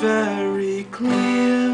Very clear.